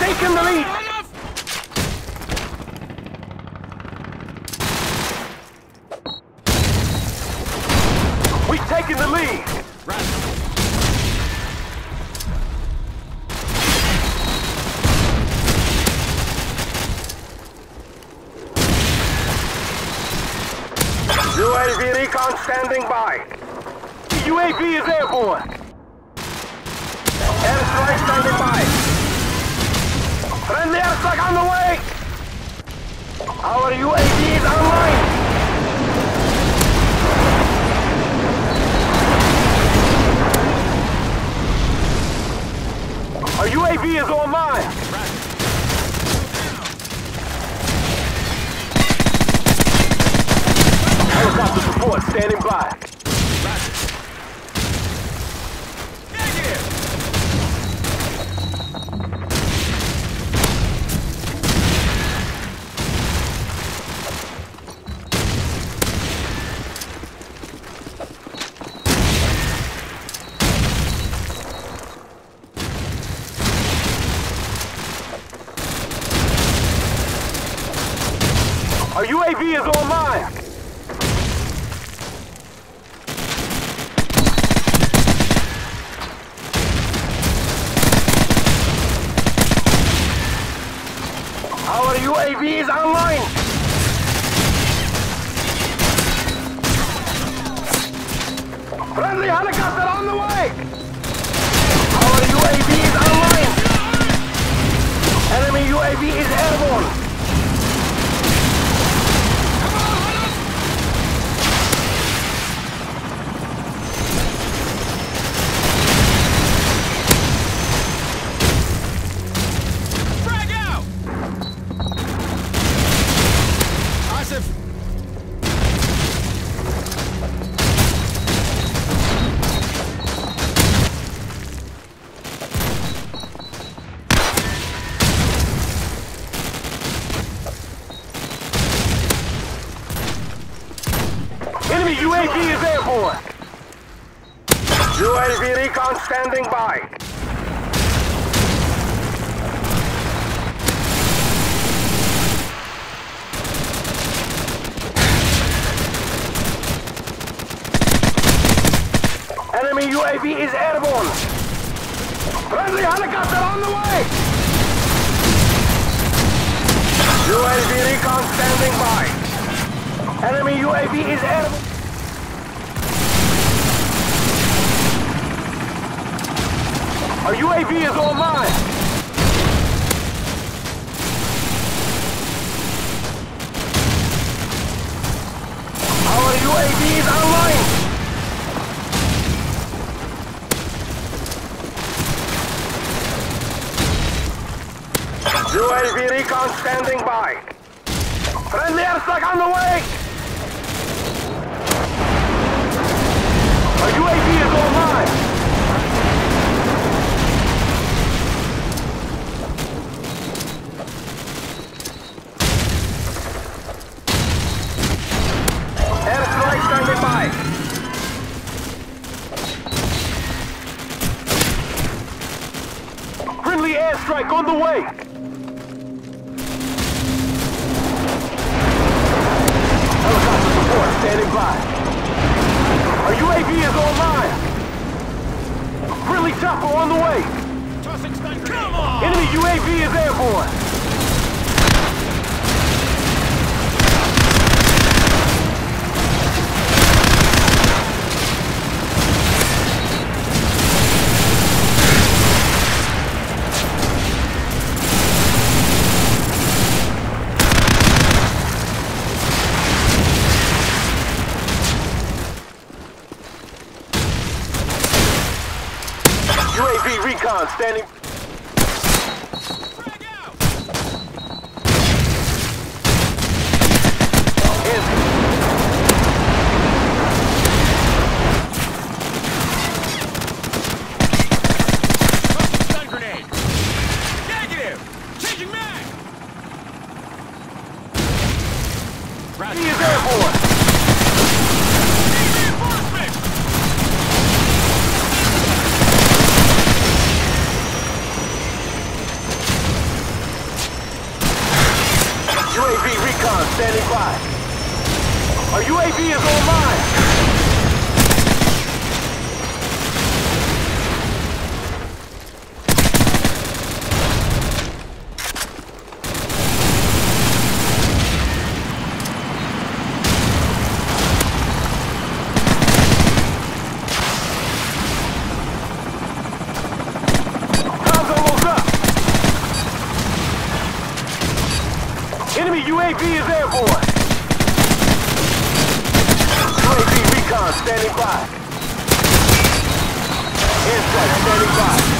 taken the lead. We've taken the lead. UAV recon standing by. The UAV is airborne. Airstrike standing by. Friendly airstrike on the way. Our UAV is online. Our UAV is online. Helicopter support standing by. Our UAV is online! Our UAV is online! Friendly helicopter on the way! Our UAV is online! Enemy UAV is airborne! UAV is airborne! UAV recon standing by! Enemy UAV is airborne! Friendly helicopter on the way! UAV recon standing by! Enemy UAV is airborne! Our UAV is online! Our UAV is online! UAV recon standing by! Friendly airstrike on the way! Our UAV is online! Friendly airstrike on the way! Helicopter support standing by! Our UAV is online! Friendly chopper on the way! Come on! Enemy UAV is airborne! UAV recon standing. Frag out. Stun grenade. Negative. Changing mag. He is airborne. UAV recon standing by. Our UAV is online. Enemy UAV is airborne! UAV recon standing by! Airstrike standing by!